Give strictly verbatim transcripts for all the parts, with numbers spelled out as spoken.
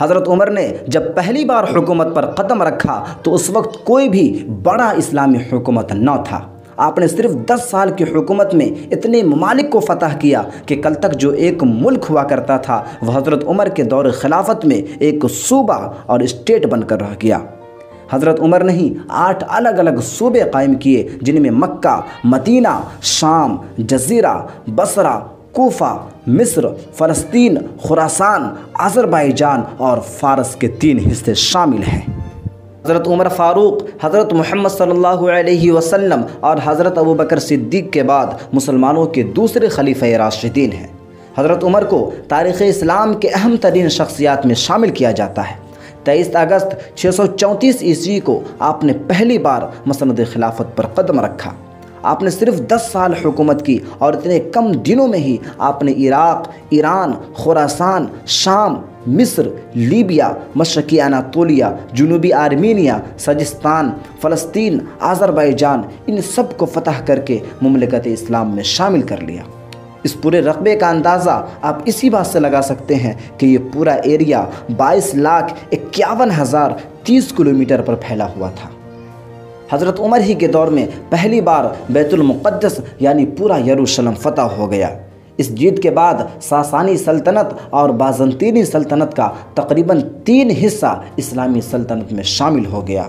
हज़रत उमर ने जब पहली बार हुकूमत पर क़दम रखा तो उस वक्त कोई भी बड़ा इस्लामी हुकूमत न था। आपने सिर्फ दस साल की हुकूमत में इतने ममालिक को फ़तह किया कि कल तक जो एक मुल्क हुआ करता था वह हज़रत उमर के दौर खिलाफत में एक सूबा और स्टेट बनकर रह गया। हज़रत उमर ने ही आठ अलग अलग सूबे कायम किए जिनमें मक्का, मदीना, शाम, जज़ीरा, बसरा, कोफा, मिस्र, फ़लस्तीन, खुरासान, अज़रबैजान और फ़ारस के तीन हिस्से शामिल हैं। हज़रत उमर फारूक, हज़रत महम्मद सल्लल्लाहु अलैहि वसल्लम और हज़रत अबू बक्र सिद्दीक़ के बाद मुसलमानों के दूसरे खलीफ़े राशिदीन हैं। हज़रत उमर को तारीख़ इस्लाम के अहम तरीन शख्सियात में शामिल किया जाता है। तेईस अगस्त छः सौ चौंतीस ईस्वी को आपने पहली बार मसनद खिलाफत पर कदम रखा। आपने सिर्फ दस साल हुकूमत की और इतने कम दिनों में ही आपने इराक़, ईरान, खुरासान, शाम, मिस्र, लीबिया, मशरक़ी अनातोलिया, जुनूबी आर्मीनिया, सजिस्तान, फ़लस्तीन, आज़रबैजान इन सब को फ़तह करके मुमलिकत इस्लाम में शामिल कर लिया। इस पूरे रकबे का अंदाज़ा आप इसी बात से लगा सकते हैं कि ये पूरा एरिया बाईस लाख इक्यावन हज़ार तीस किलोमीटर पर फैला हुआ था। हज़रत उमर ही के दौर में पहली बार बैतुलमुक़दस यानी पूरा यरूशलम फ़तह हो गया। इस जीत के बाद सासानी सल्तनत और बाजंतिनी सल्तनत का तकरीबन तीन हिस्सा इस्लामी सल्तनत में शामिल हो गया।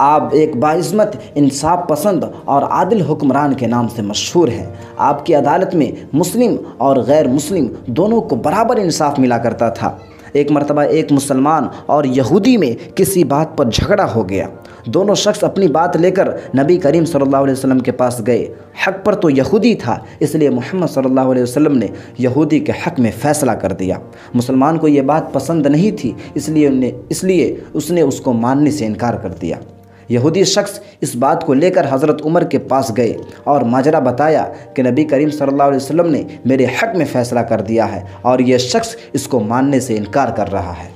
आप एक बाइज़्मत, इंसाफ पसंद और आदिल हुक्मरान के नाम से मशहूर हैं। आपकी अदालत में मुस्लिम और गैर मुस्लिम दोनों को बराबर इंसाफ मिला करता था। एक मरतबा एक मुसलमान और यहूदी में किसी बात पर झगड़ा हो गया। दोनों शख्स अपनी बात लेकर नबी करीम सल्लल्लाहु अलैहि वसल्लम के पास गए। हक पर तो यहूदी था, इसलिए मोहम्मद सल्लल्लाहु अलैहि वसल्लम ने यहूदी के हक़ में फ़ैसला कर दिया। मुसलमान को ये बात पसंद नहीं थी, इसलिए उन्हें इसलिए उसने उसको मानने से इनकार कर दिया। यहूदी शख्स इस बात को लेकर हज़रत उमर के पास गए और माजरा बताया कि नबी करीम सल्लल्लाहु अलैहि वसल्लम ने मेरे हक़ में फ़ैसला कर दिया है और यह शख्स इसको मानने से इनकार कर रहा है।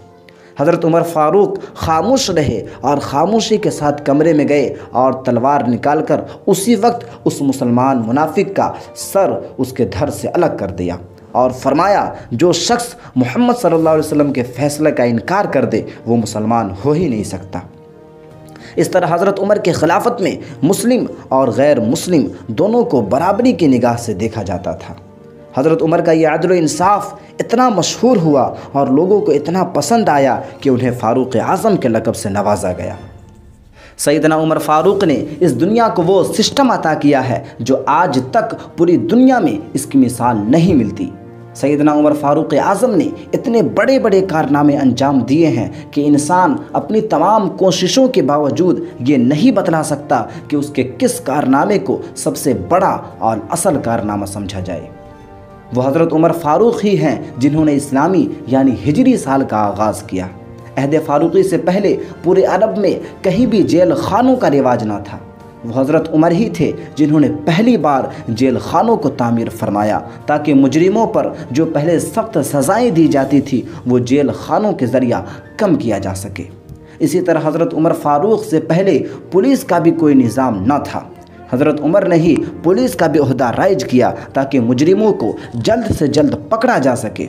हज़रत उमर फारूक खामोश रहे और ख़ामोशी के साथ कमरे में गए और तलवार निकालकर उसी वक्त उस मुसलमान मुनाफिक का सर उसके धड़ से अलग कर दिया और फरमाया, जो शख्स मोहम्मद सल्लल्लाहु अलैहि वसल्लम के फ़ैसले का इनकार कर दे वो मुसलमान हो ही नहीं सकता। इस तरह हज़रत उमर के ख़िलाफ़त में मुस्लिम और गैर मुस्लिम दोनों को बराबरी की निगाह से देखा जाता था। हज़रत उमर का ये अदल इंसाफ़ इतना मशहूर हुआ और लोगों को इतना पसंद आया कि उन्हें फ़ारूक़ आज़म के लक़ब से नवाजा गया। सैयदना उमर फ़ारूक ने इस दुनिया को वो सिस्टम अता किया है जो आज तक पूरी दुनिया में इसकी मिसाल नहीं मिलती। सैयदना उमर फारूक आज़म ने इतने बड़े बड़े कारनामे अंजाम दिए हैं कि इंसान अपनी तमाम कोशिशों के बावजूद ये नहीं बतला सकता कि उसके किस कारनामे को सबसे बड़ा और असल कारनामा समझा जाए। वो हज़रत उमर फारूक ही हैं जिन्होंने इस्लामी यानी हिजरी साल का आगाज़ किया। अहद-ए-फारूकी से पहले पूरे अरब में कहीं भी जेल खानों का रिवाज ना था। वो हज़रत उमर ही थे जिन्होंने पहली बार जेल खानों को तामीर फरमाया ताकि मुजरिमों पर जो पहले सख्त सज़ाएँ दी जाती थी वो जेल खानों के ज़रिया कम किया जा सके। इसी तरह हज़रत उमर फ़ारूक से पहले पुलिस का भी कोई निज़ाम ना था। हज़रत उमर ने ही पुलिस का भी ओहदा राइज किया ताकि मुजरिमों को जल्द से जल्द पकड़ा जा सके।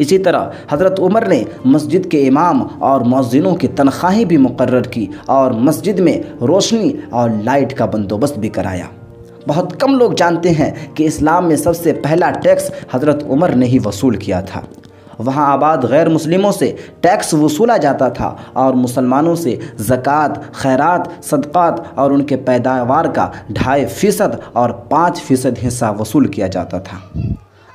इसी तरह हज़रत उमर ने मस्जिद के इमाम और मुअज्जिनों की तनख्वाहें भी मुकर्रर की और मस्जिद में रोशनी और लाइट का बंदोबस्त भी कराया। बहुत कम लोग जानते हैं कि इस्लाम में सबसे पहला टैक्स हज़रत उमर ने ही वसूल किया था। वहाँ आबाद गैर मुस्लिमों से टैक्स वसूला जाता था और मुसलमानों से ज़कात, खैरात, सदक़ात और उनके पैदावार का ढाई फ़ीसद और पाँच फ़ीसद हिस्सा वसूल किया जाता था।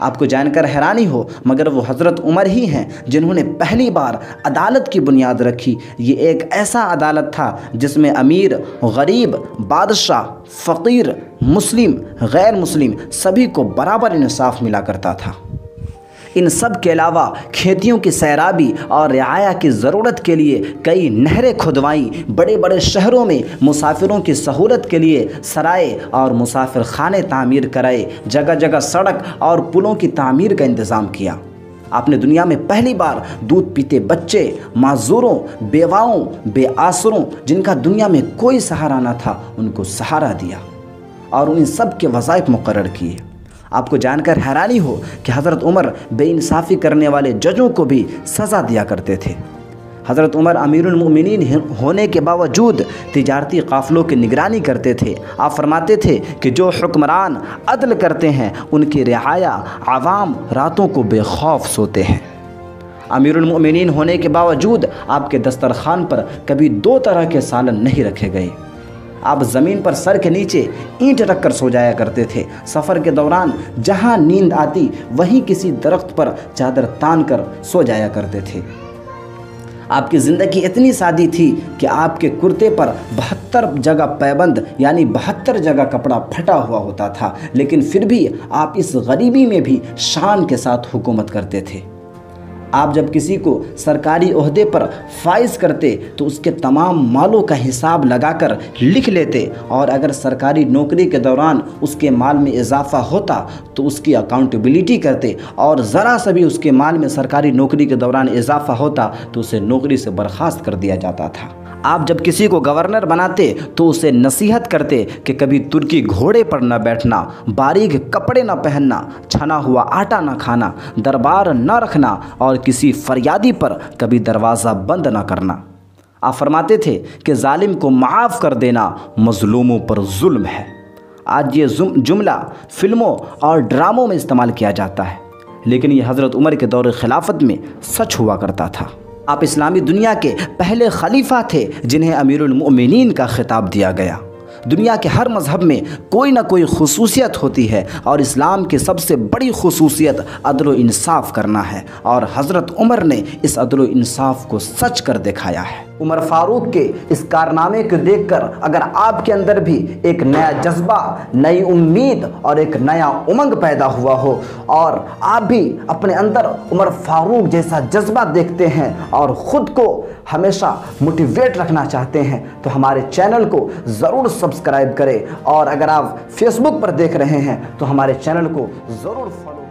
आपको जानकर हैरानी हो मगर वो हज़रत उमर ही हैं जिन्होंने पहली बार अदालत की बुनियाद रखी। ये एक ऐसा अदालत था जिसमें अमीर, गरीब, बादशाह, फ़कीर, मुस्लिम, गैर मुस्लिम सभी को बराबर इंसाफ मिला करता था। इन सब के अलावा खेतियों की सैराबी और रियाया की ज़रूरत के लिए कई नहरें खुदवाईं। बड़े बड़े शहरों में मुसाफिरों की सहूलत के लिए सराय और मुसाफिर खाने तामीर कराए। जगह जगह सड़क और पुलों की तामीर का इंतज़ाम किया। आपने दुनिया में पहली बार दूध पीते बच्चे, माजूरों, बेवाओं, बेआसरों जिनका दुनिया में कोई सहारा ना था उनको सहारा दिया और उन सब के वज़ाइफ मुकर्रर किए। आपको जानकर हैरानी हो कि हज़रत उमर बेइंसाफ़ी करने वाले जजों को भी सज़ा दिया करते थे। हज़रत उमर अमीरुल मोमिनीन होने के बावजूद तिजारती काफ़िलों की निगरानी करते थे। आप फरमाते थे कि जो हुक्मरान अदल करते हैं उनकी रिहाया, आवाम रातों को बेखौफ सोते हैं। अमीरुल मोमिनीन होने के बावजूद आपके दस्तरखान पर कभी दो तरह के सालन नहीं रखे गए। आप ज़मीन पर सर के नीचे ईंट रख कर सो जाया करते थे। सफ़र के दौरान जहाँ नींद आती वहीं किसी दरख्त पर चादर तान कर सो जाया करते थे। आपकी ज़िंदगी इतनी सादी थी कि आपके कुर्ते पर बहत्तर जगह पैबंद यानी बहत्तर जगह कपड़ा फटा हुआ होता था, लेकिन फिर भी आप इस गरीबी में भी शान के साथ हुकूमत करते थे। आप जब किसी को सरकारी ओहदे पर फाइज करते तो उसके तमाम मालों का हिसाब लगाकर लिख लेते, और अगर सरकारी नौकरी के दौरान उसके माल में इजाफा होता तो उसकी अकाउंटेबिलिटी करते, और ज़रा सा भी उसके माल में सरकारी नौकरी के दौरान इजाफा होता तो उसे नौकरी से बर्खास्त कर दिया जाता था। आप जब किसी को गवर्नर बनाते तो उसे नसीहत करते कि कभी तुर्की घोड़े पर न बैठना, बारीक कपड़े न पहनना, छना हुआ आटा न खाना, दरबार न रखना और किसी फरियादी पर कभी दरवाज़ा बंद न करना। आप फरमाते थे कि जालिम को माफ़ कर देना मज़लूमों पर जुल्म है। आज ये जुमला फिल्मों और ड्रामों में इस्तेमाल किया जाता है, लेकिन ये हज़रत उमर के दौर खिलाफत में सच हुआ करता था। आप इस्लामी दुनिया के पहले खलीफा थे जिन्हें अमीरुल मोमिनीन का खिताब दिया गया। दुनिया के हर मज़हब में कोई ना कोई खुसूसियत होती है, और इस्लाम की सबसे बड़ी खुसूसियत अदल व इंसाफ़ करना है, और हज़रत उमर ने इस अदल व इंसाफ़ को सच कर दिखाया है। उमर फारूक के इस कारनामे को देखकर अगर आपके अंदर भी एक नया जज्बा, नई उम्मीद और एक नया उमंग पैदा हुआ हो, और आप भी अपने अंदर उमर फारूक जैसा जज्बा देखते हैं और ख़ुद को हमेशा मोटिवेट रखना चाहते हैं, तो हमारे चैनल को ज़रूर सब्सक्राइब करें, और अगर आप फेसबुक पर देख रहे हैं तो हमारे चैनल को ज़रूर फॉलो